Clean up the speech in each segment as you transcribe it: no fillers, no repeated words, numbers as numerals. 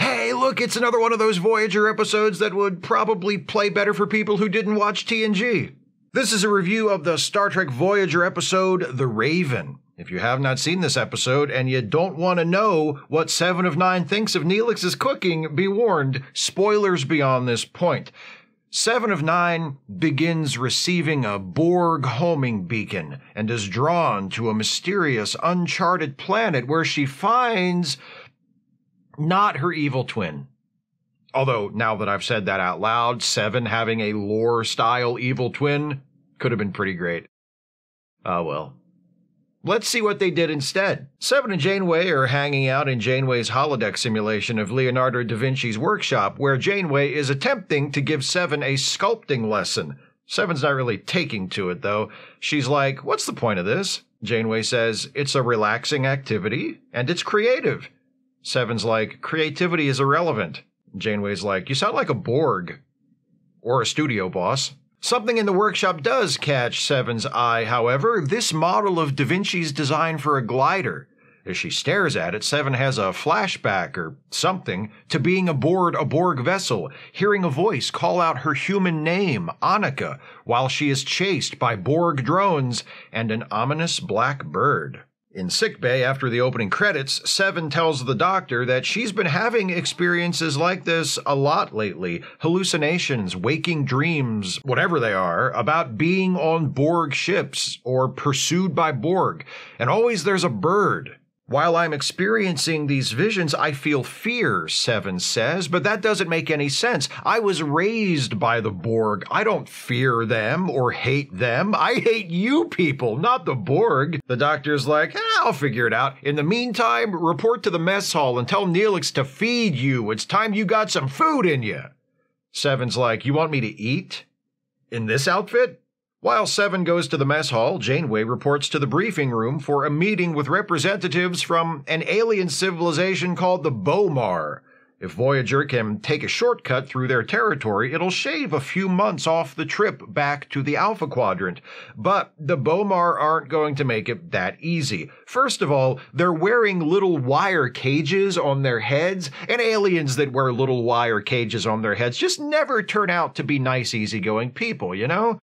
hey, look, it's another one of those Voyager episodes that would probably play better for people who didn't watch TNG. This is a review of the Star Trek Voyager episode, The Raven. If you have not seen this episode and you don't want to know what Seven of Nine thinks of Neelix's cooking, be warned, spoilers beyond this point. Seven of Nine begins receiving a Borg homing beacon and is drawn to a mysterious, uncharted planet where she finds not her evil twin. Although, now that I've said that out loud, Seven having a lore-style evil twin could have been pretty great. Ah, well. Let's see what they did instead. Seven and Janeway are hanging out in Janeway's holodeck simulation of Leonardo da Vinci's workshop, where Janeway is attempting to give Seven a sculpting lesson. Seven's not really taking to it, though. She's like, what's the point of this? Janeway says, it's a relaxing activity, and it's creative. Seven's like, creativity is irrelevant. Janeway's like, you sound like a Borg. Or a studio boss. Something in the workshop does catch Seven's eye, however, this model of Da Vinci's design for a glider. As she stares at it, Seven has a flashback or something to being aboard a Borg vessel, hearing a voice call out her human name, Annika, while she is chased by Borg drones and an ominous black bird. In sickbay, after the opening credits, Seven tells the doctor that she's been having experiences like this a lot lately. Hallucinations, waking dreams, whatever they are, about being on Borg ships or pursued by Borg. And always there's a bird. While I'm experiencing these visions, I feel fear, Seven says, but that doesn't make any sense. I was raised by the Borg. I don't fear them or hate them. I hate you people, not the Borg. The doctor's like, I'll figure it out. In the meantime, report to the mess hall and tell Neelix to feed you. It's time you got some food in you. Seven's like, you want me to eat? In this outfit? While Seven goes to the mess hall, Janeway reports to the briefing room for a meeting with representatives from an alien civilization called the Bomar. If Voyager can take a shortcut through their territory, it'll shave a few months off the trip back to the Alpha Quadrant. But the Bomar aren't going to make it that easy. First of all, they're wearing little wire cages on their heads, and aliens that wear little wire cages on their heads just never turn out to be nice, easygoing people, you know?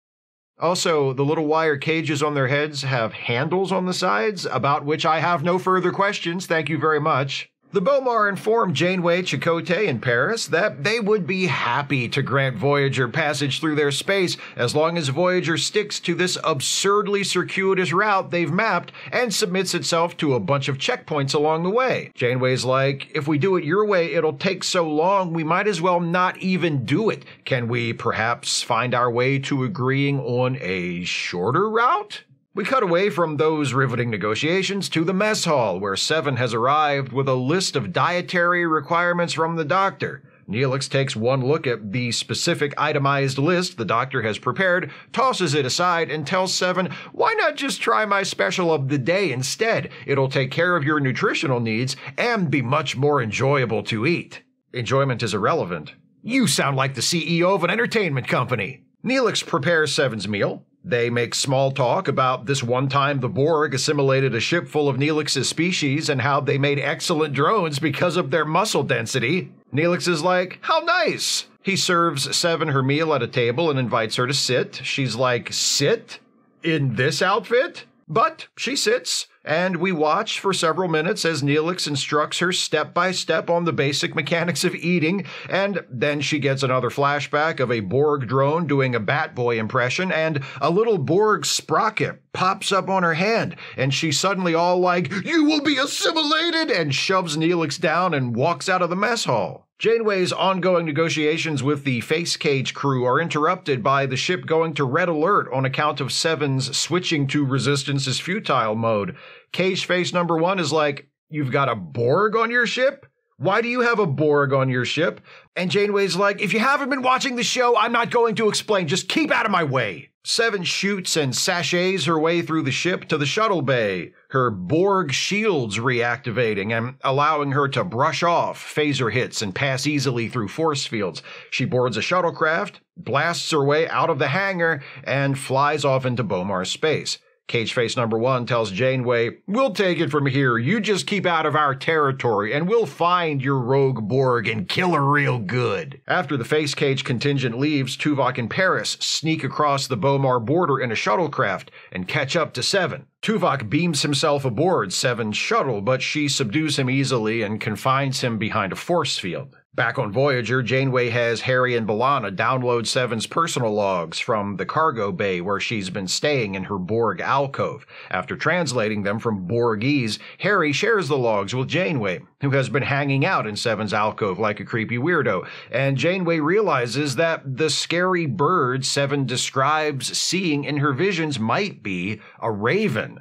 Also, the little wire cages on their heads have handles on the sides, about which I have no further questions, thank you very much. The Bomar informed Janeway, Chakotay, and Paris that they would be happy to grant Voyager passage through their space as long as Voyager sticks to this absurdly circuitous route they've mapped and submits itself to a bunch of checkpoints along the way. Janeway's like, if we do it your way, it'll take so long, we might as well not even do it. Can we perhaps find our way to agreeing on a shorter route? We cut away from those riveting negotiations to the mess hall, where Seven has arrived with a list of dietary requirements from the doctor. Neelix takes one look at the specific itemized list the doctor has prepared, tosses it aside, and tells Seven, why not just try my special of the day instead? It'll take care of your nutritional needs and be much more enjoyable to eat. Enjoyment is irrelevant. You sound like the CEO of an entertainment company. Neelix prepares Seven's meal. They make small talk about this one time the Borg assimilated a ship full of Neelix's species and how they made excellent drones because of their muscle density. Neelix is like, how nice! He serves Seven her meal at a table and invites her to sit. She's like, sit? In this outfit? But she sits, and we watch for several minutes as Neelix instructs her step by step on the basic mechanics of eating, and then she gets another flashback of a Borg drone doing a Batboy impression, and a little Borg sprocket pops up on her hand, and she's suddenly all like, you will be assimilated, and shoves Neelix down and walks out of the mess hall. Janeway's ongoing negotiations with the face cage crew are interrupted by the ship going to red alert on account of Seven's switching to resistance is futile mode. Cage face number one is like, you've got a Borg on your ship? Why do you have a Borg on your ship? And Janeway's like, if you haven't been watching the show, I'm not going to explain. Just keep out of my way. Seven shoots and sashays her way through the ship to the shuttle bay, her Borg shields reactivating and allowing her to brush off phaser hits and pass easily through force fields. She boards a shuttlecraft, blasts her way out of the hangar, and flies off into Bomar space. Cageface #1 tells Janeway, "We'll take it from here. You just keep out of our territory, and we'll find your rogue Borg and kill her real good." After the Face Cage contingent leaves, Tuvok and Paris sneak across the Bomar border in a shuttlecraft and catch up to Seven. Tuvok beams himself aboard Seven's shuttle, but she subdues him easily and confines him behind a force field. Back on Voyager, Janeway has Harry and B'Elanna download Seven's personal logs from the cargo bay where she's been staying in her Borg alcove. After translating them from Borgese, Harry shares the logs with Janeway, who has been hanging out in Seven's alcove like a creepy weirdo, and Janeway realizes that the scary bird Seven describes seeing in her visions might be a raven.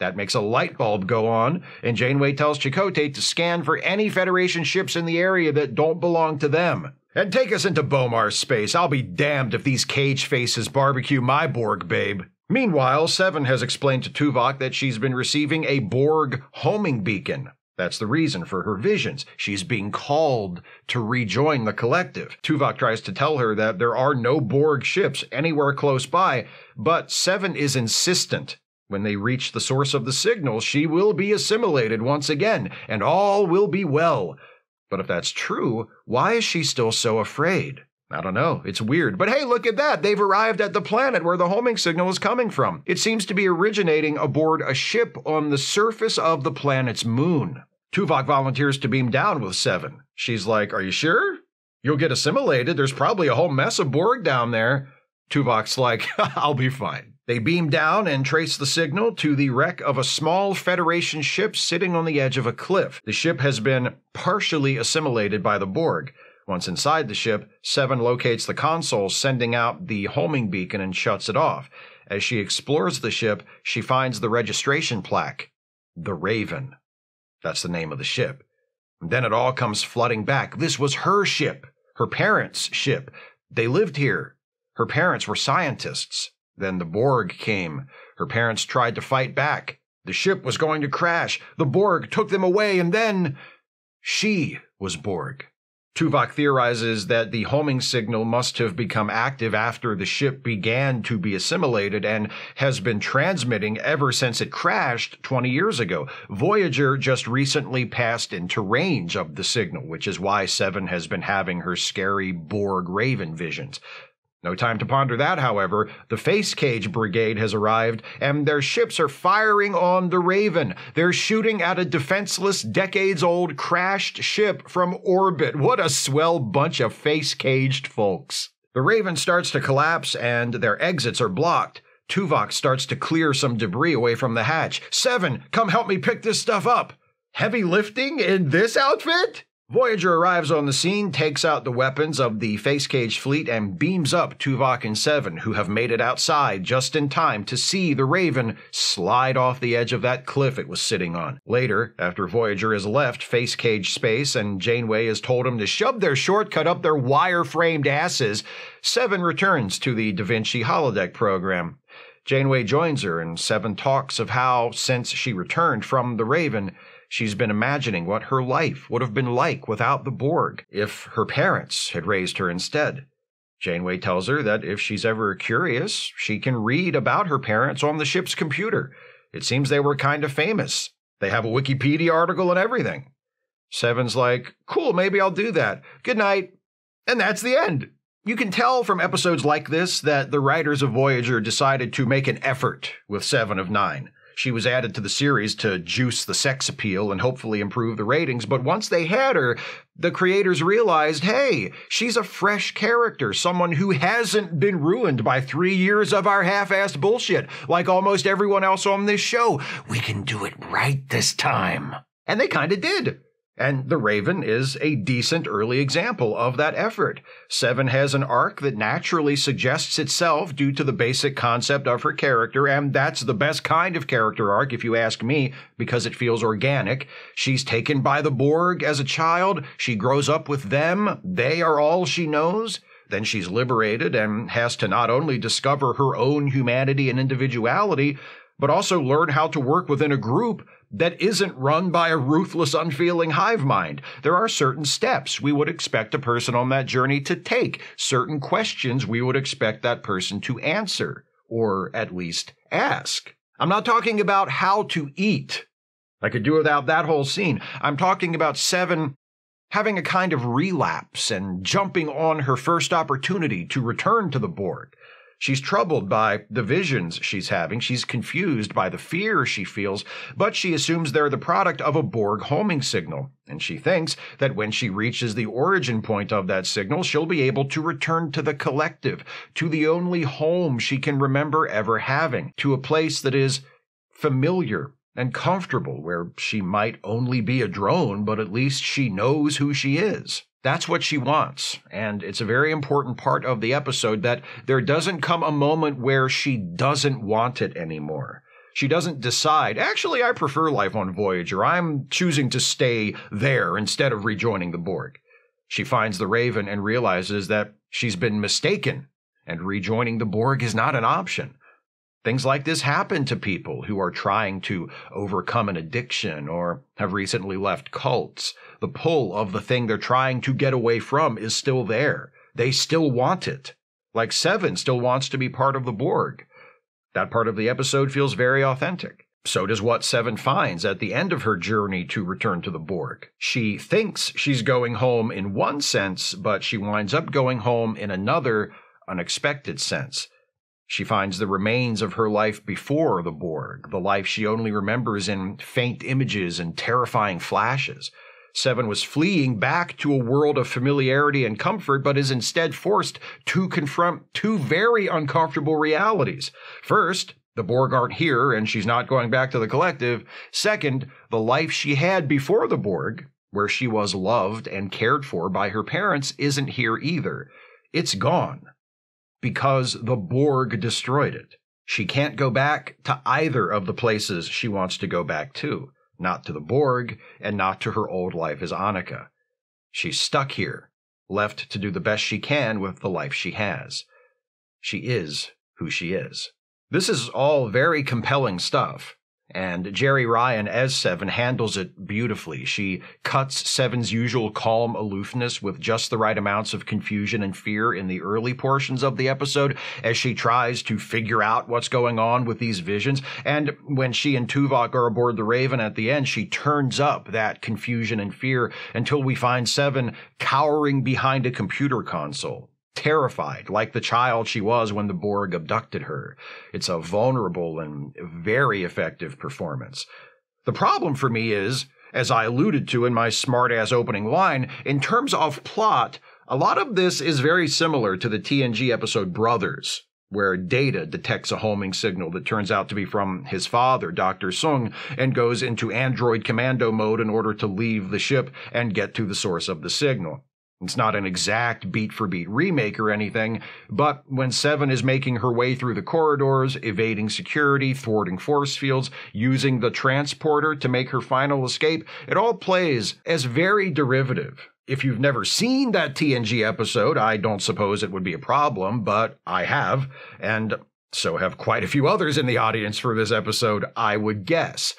That makes a light bulb go on, and Janeway tells Chakotay to scan for any Federation ships in the area that don't belong to them. "And take us into Bomar space. I'll be damned if these cage faces barbecue my Borg, babe." Meanwhile, Seven has explained to Tuvok that she's been receiving a Borg homing beacon. That's the reason for her visions. She's being called to rejoin the collective. Tuvok tries to tell her that there are no Borg ships anywhere close by, but Seven is insistent. When they reach the source of the signal, she will be assimilated once again, and all will be well. But if that's true, why is she still so afraid? I don't know. It's weird. But hey, look at that. They've arrived at the planet where the homing signal is coming from. It seems to be originating aboard a ship on the surface of the planet's moon. Tuvok volunteers to beam down with Seven. She's like, "Are you sure? You'll get assimilated. There's probably a whole mess of Borg down there." Tuvok's like, "I'll be fine." They beam down and trace the signal to the wreck of a small Federation ship sitting on the edge of a cliff. The ship has been partially assimilated by the Borg. Once inside the ship, Seven locates the console sending out the homing beacon and shuts it off. As she explores the ship, she finds the registration plaque, The Raven. That's the name of the ship. And then it all comes flooding back. This was her ship, her parents' ship. They lived here. Her parents were scientists. Then the Borg came. Her parents tried to fight back. The ship was going to crash. The Borg took them away, and then she was Borg. Tuvok theorizes that the homing signal must have become active after the ship began to be assimilated and has been transmitting ever since it crashed 20 years ago. Voyager just recently passed into range of the signal, which is why Seven has been having her scary Borg Raven visions. No time to ponder that, however. The Face Cage Brigade has arrived, and their ships are firing on the Raven. They're shooting at a defenseless, decades-old, crashed ship from orbit. What a swell bunch of face-caged folks. The Raven starts to collapse, and their exits are blocked. Tuvok starts to clear some debris away from the hatch. "Seven, come help me pick this stuff up." Heavy lifting in this outfit? Voyager arrives on the scene, takes out the weapons of the Face Cage fleet, and beams up Tuvok and Seven, who have made it outside just in time to see the Raven slide off the edge of that cliff it was sitting on. Later, after Voyager has left Face Cage space and Janeway has told him to shove their shortcut up their wire-framed asses, Seven returns to the Da Vinci holodeck program. Janeway joins her, and Seven talks of how, since she returned from the Raven, she's been imagining what her life would have been like without the Borg, if her parents had raised her instead. Janeway tells her that if she's ever curious, she can read about her parents on the ship's computer. It seems they were kind of famous. They have a Wikipedia article and everything. Seven's like, "Cool, maybe I'll do that. Good night." And that's the end. You can tell from episodes like this that the writers of Voyager decided to make an effort with Seven of Nine. She was added to the series to juice the sex appeal and hopefully improve the ratings, but once they had her, the creators realized, hey, she's a fresh character, someone who hasn't been ruined by 3 years of our half-assed bullshit, like almost everyone else on this show. We can do it right this time. And they kind of did. And The Raven is a decent early example of that effort. Seven has an arc that naturally suggests itself due to the basic concept of her character, and that's the best kind of character arc, if you ask me, because it feels organic. She's taken by the Borg as a child. She grows up with them. They are all she knows. Then she's liberated and has to not only discover her own humanity and individuality, but also learn how to work within a group that isn't run by a ruthless, unfeeling hive mind. There are certain steps we would expect a person on that journey to take, certain questions we would expect that person to answer, or at least ask. I'm not talking about how to eat. I could do without that whole scene. I'm talking about Seven having a kind of relapse and jumping on her first opportunity to return to the Borg. She's troubled by the visions she's having. She's confused by the fear she feels, but she assumes they're the product of a Borg homing signal, and she thinks that when she reaches the origin point of that signal, she'll be able to return to the collective, to the only home she can remember ever having, to a place that is familiar and comfortable, where she might only be a drone, but at least she knows who she is. That's what she wants, and it's a very important part of the episode that there doesn't come a moment where she doesn't want it anymore. She doesn't decide, actually, I prefer life on Voyager. I'm choosing to stay there instead of rejoining the Borg. She finds the Raven and realizes that she's been mistaken, and rejoining the Borg is not an option. Things like this happen to people who are trying to overcome an addiction or have recently left cults. The pull of the thing they're trying to get away from is still there. They still want it. Like Seven still wants to be part of the Borg. That part of the episode feels very authentic. So does what Seven finds at the end of her journey to return to the Borg. She thinks she's going home in one sense, but she winds up going home in another, unexpected sense. She finds the remains of her life before the Borg, the life she only remembers in faint images and terrifying flashes. Seven was fleeing back to a world of familiarity and comfort, but is instead forced to confront two very uncomfortable realities. First, the Borg aren't here and she's not going back to the collective. Second, the life she had before the Borg, where she was loved and cared for by her parents, isn't here either. It's gone. Because the Borg destroyed it. She can't go back to either of the places she wants to go back to. Not to the Borg, and not to her old life as Annika. She's stuck here, left to do the best she can with the life she has. She is who she is. This is all very compelling stuff. And Jerry Ryan as Seven handles it beautifully. She cuts Seven's usual calm aloofness with just the right amounts of confusion and fear in the early portions of the episode as she tries to figure out what's going on with these visions. And when she and Tuvok are aboard the Raven at the end, she turns up that confusion and fear until we find Seven cowering behind a computer console. Terrified, like the child she was when the Borg abducted her. It's a vulnerable and very effective performance. The problem for me is, as I alluded to in my smart-ass opening line, in terms of plot, a lot of this is very similar to the TNG episode Brothers, where Data detects a homing signal that turns out to be from his father, Dr. Sung, and goes into android commando mode in order to leave the ship and get to the source of the signal. It's not an exact beat-for-beat remake or anything, but when Seven is making her way through the corridors, evading security, thwarting force fields, using the transporter to make her final escape, it all plays as very derivative. If you've never seen that TNG episode, I don't suppose it would be a problem, but I have, and so have quite a few others in the audience for this episode, I would guess.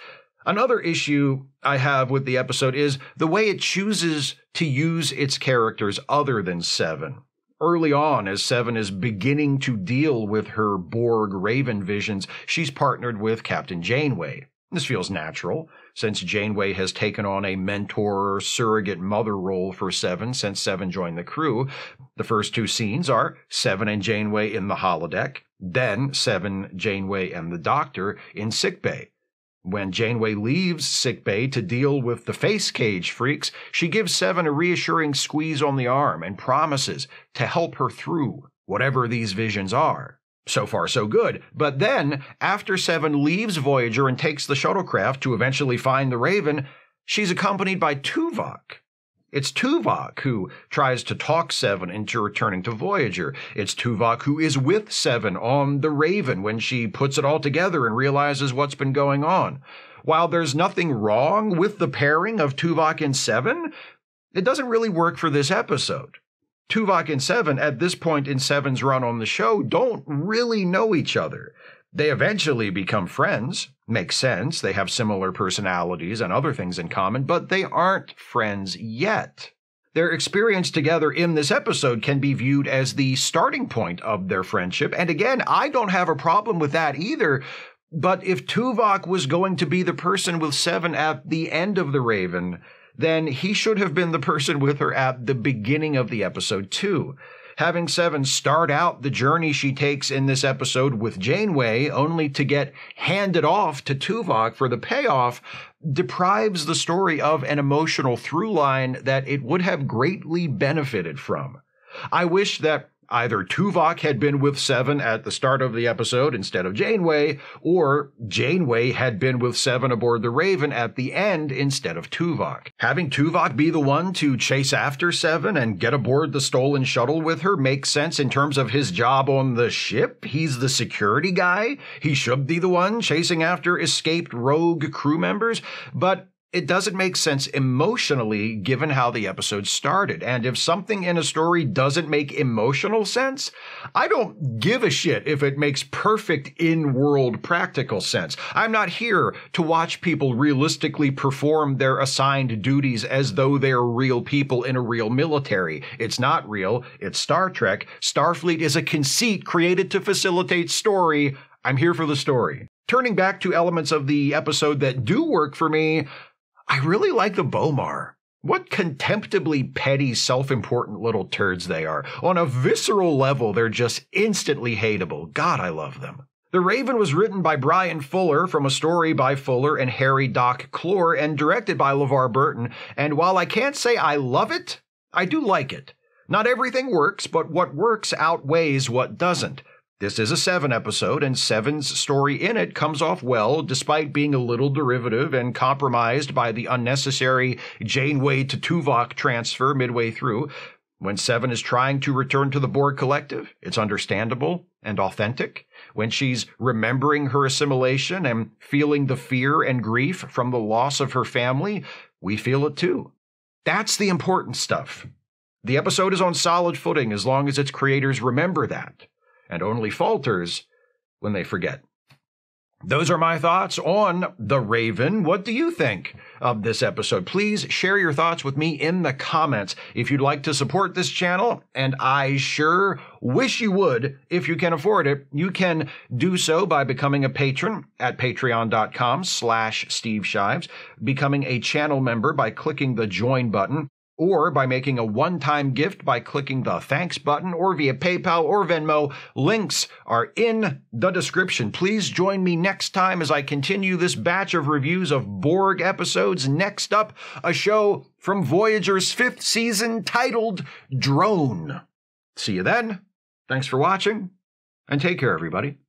Another issue I have with the episode is the way it chooses to use its characters other than Seven. Early on, as Seven is beginning to deal with her Borg Raven visions, she's partnered with Captain Janeway. This feels natural, since Janeway has taken on a mentor surrogate mother role for Seven since Seven joined the crew. The first two scenes are Seven and Janeway in the holodeck, then Seven, Janeway, and the Doctor in sickbay. When Janeway leaves sickbay to deal with the face cage freaks, she gives Seven a reassuring squeeze on the arm and promises to help her through whatever these visions are. So far, so good. But then, after Seven leaves Voyager and takes the shuttlecraft to eventually find the Raven, she's accompanied by Tuvok. It's Tuvok who tries to talk Seven into returning to Voyager. It's Tuvok who is with Seven on the Raven when she puts it all together and realizes what's been going on. While there's nothing wrong with the pairing of Tuvok and Seven, it doesn't really work for this episode. Tuvok and Seven, at this point in Seven's run on the show, don't really know each other. They eventually become friends. Makes sense, they have similar personalities and other things in common, but they aren't friends yet. Their experience together in this episode can be viewed as the starting point of their friendship, and again, I don't have a problem with that either, But if Tuvok was going to be the person with Seven at the end of The Raven, then he should have been the person with her at the beginning of the episode, too. Having Seven start out the journey she takes in this episode with Janeway, only to get handed off to Tuvok for the payoff, deprives the story of an emotional through line that it would have greatly benefited from. I wish that either Tuvok had been with Seven at the start of the episode instead of Janeway, or Janeway had been with Seven aboard the Raven at the end instead of Tuvok. Having Tuvok be the one to chase after Seven and get aboard the stolen shuttle with her makes sense in terms of his job on the ship. He's the security guy. He should be the one chasing after escaped rogue crew members, but it doesn't make sense emotionally given how the episode started. And if something in a story doesn't make emotional sense, I don't give a shit if it makes perfect in-world practical sense. I'm not here to watch people realistically perform their assigned duties as though they're real people in a real military. It's not real. It's Star Trek. Starfleet is a conceit created to facilitate story. I'm here for the story. Turning back to elements of the episode that do work for me, I really like the Bomar. What contemptibly petty, self-important little turds they are. On a visceral level, they're just instantly hateable. God, I love them. The Raven was written by Brian Fuller from a story by Fuller and Harry Doc Clore and directed by LeVar Burton, and while I can't say I love it, I do like it. Not everything works, but what works outweighs what doesn't. This is a Seven episode, and Seven's story in it comes off well, despite being a little derivative and compromised by the unnecessary Janeway to Tuvok transfer midway through. When Seven is trying to return to the Borg Collective, it's understandable and authentic. When she's remembering her assimilation and feeling the fear and grief from the loss of her family, we feel it too. That's the important stuff. The episode is on solid footing as long as its creators remember that, and only falters when they forget. Those are my thoughts on The Raven. What do you think of this episode? Please share your thoughts with me in the comments. If you'd like to support this channel, and I sure wish you would, if you can afford it, you can do so by becoming a patron at patreon.com/Steve Shives, becoming a channel member by clicking the join button, or by making a one-time gift by clicking the thanks button, or via PayPal or Venmo. Links are in the description. Please join me next time as I continue this batch of reviews of Borg episodes. Next up, a show from Voyager's 5th season titled Drone. See you then. Thanks for watching, and take care, everybody.